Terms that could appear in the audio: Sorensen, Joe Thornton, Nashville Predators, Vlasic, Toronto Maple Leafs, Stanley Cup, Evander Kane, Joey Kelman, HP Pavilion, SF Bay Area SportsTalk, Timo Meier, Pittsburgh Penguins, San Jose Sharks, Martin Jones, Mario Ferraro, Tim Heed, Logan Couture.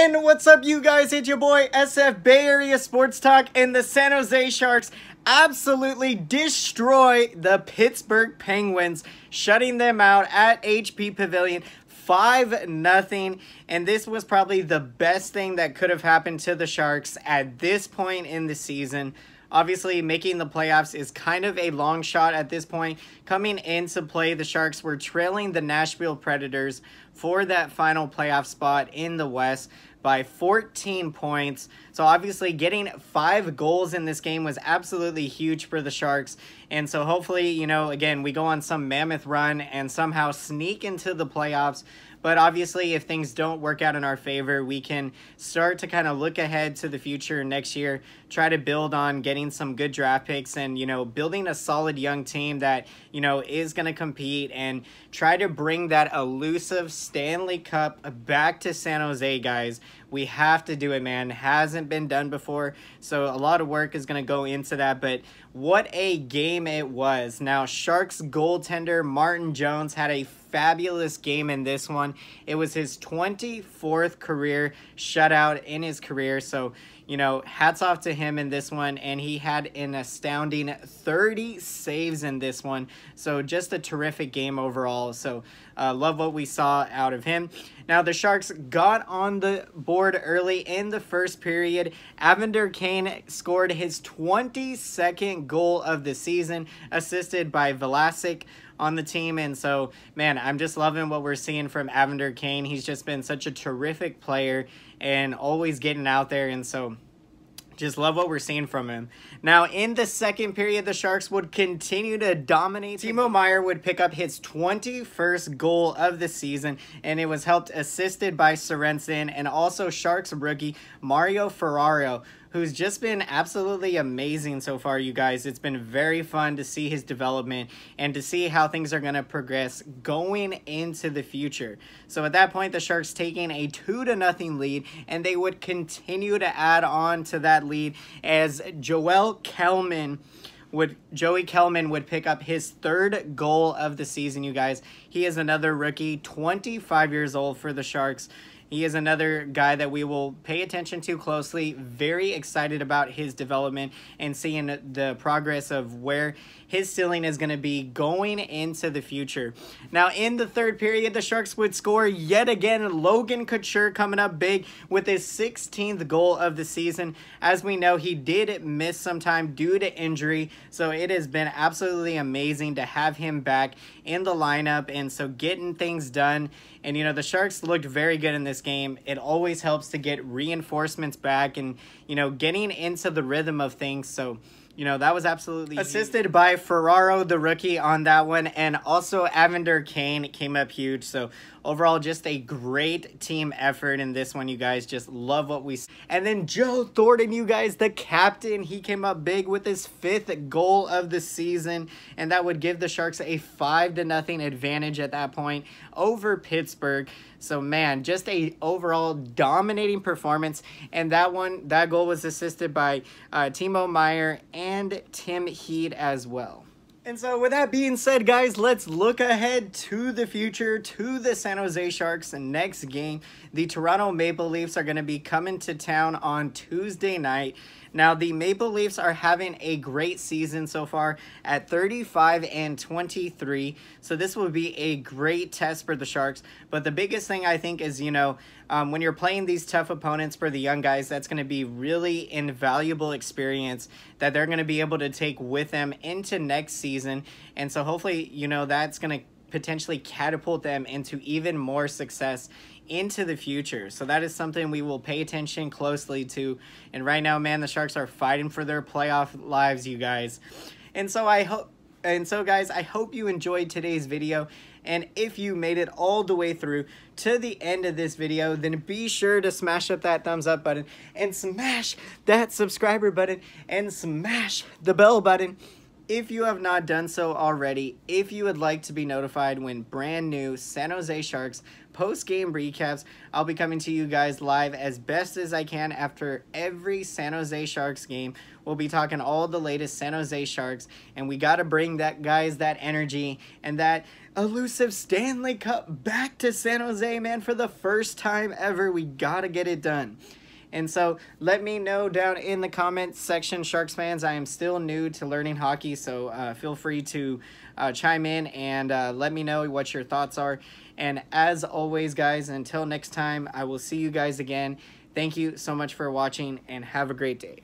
And what's up, you guys? It's your boy SF Bay Area Sports Talk, and the San Jose Sharks absolutely destroy the Pittsburgh Penguins, shutting them out at HP Pavilion 5-0, and this was probably the best thing that could have happened to the Sharks at this point in the season. Obviously, making the playoffs is kind of a long shot at this point. Coming into play, the Sharks were trailing the Nashville Predators for that final playoff spot in the West by 14 points. So obviously getting 5 goals in this game was absolutely huge for the Sharks. And so hopefully, you know, again, we go on some mammoth run and somehow sneak into the playoffs. But obviously, if things don't work out in our favor, we can start to kind of look ahead to the future next year, try to build on getting some good draft picks and, you know, building a solid young team that, you know, is going to compete and try to bring that elusive Stanley Cup back to San Jose, guys. We have to do it, man. Hasn't been done before, so a lot of work is going to go into that, but what a game it was. Now, Sharks goaltender Martin Jones had a fabulous game in this one. It was his 24th career shutout in his career, so, you know, hats off to him in this one, and he had an astounding 30 saves in this one, so just a terrific game overall, so love what we saw out of him. Now, the Sharks got on the board early in the first period. Evander Kane scored his 22nd goal of the season, assisted by Vlasic on the team. And so, man, I'm just loving what we're seeing from Evander Kane. He's just been such a terrific player and always getting out there. And so, just love what we're seeing from him. Now, in the second period, the Sharks would continue to dominate. Timo Meier would pick up his 21st goal of the season, and it was helped assisted by Sorensen and also Sharks rookie Mario Ferraro, who's just been absolutely amazing so far, you guys. It's been very fun to see his development and to see how things are going to progress going into the future. So at that point, the Sharks taking a 2-0 lead, and they would continue to add on to that lead as Joey Kelman would pick up his 3rd goal of the season, you guys. He is another rookie, 25 years old for the Sharks. He is another guy that we will pay attention to closely. Very excited about his development and seeing the progress of where his ceiling is going to be going into the future. Now, in the third period, the Sharks would score yet again. Logan Couture coming up big with his 16th goal of the season. As we know, he did miss some time due to injury, so it has been absolutely amazing to have him back in the lineup, and so getting things done. And, you know, the Sharks looked very good in this game. It always helps to get reinforcements back and, you know, getting into the rhythm of things. So, you know, that was absolutely assisted by Ferraro, the rookie, on that one. And also Evander Kane came up huge. So overall, just a great team effort in this one, you guys. Just love what we see. And then Joe Thornton, you guys, the captain, he came up big with his 5th goal of the season. And that would give the Sharks a 5-0 advantage at that point over Pittsburgh. So, man, just a overall dominating performance. And that goal was assisted by Timo Meier and Tim Heed as well. And so with that being said, guys, let's look ahead to the future, to the San Jose Sharks next game. The Toronto Maple Leafs are going to be coming to town on Tuesday night. Now, the Maple Leafs are having a great season so far at 35-23. So this will be a great test for the Sharks. But the biggest thing I think is, you know, when you're playing these tough opponents for the young guys, that's going to be really invaluable experience that they're going to be able to take with them into next season. And so hopefully, you know, that's going to potentially catapult them into even more success into the future. So that is something we will pay attention closely to. And right now, man, the Sharks are fighting for their playoff lives, you guys. And so guys, I hope you enjoyed today's video. And if you made it all the way through to the end of this video, then be sure to smash up that thumbs up button and smash that subscriber button and smash the bell button if you have not done so already, if you would like to be notified when brand new San Jose Sharks post-game recaps. I'll be coming to you guys live as best as I can after every San Jose Sharks game. We'll be talking all the latest San Jose Sharks, and we got to bring that, guys, that energy and that elusive Stanley Cup back to San Jose, man, for the first time ever. We got to get it done. And so let me know down in the comments section, Sharks fans. I am still new to learning hockey, so feel free to chime in and let me know what your thoughts are. And as always, guys, until next time, I will see you guys again. Thank you so much for watching, and have a great day.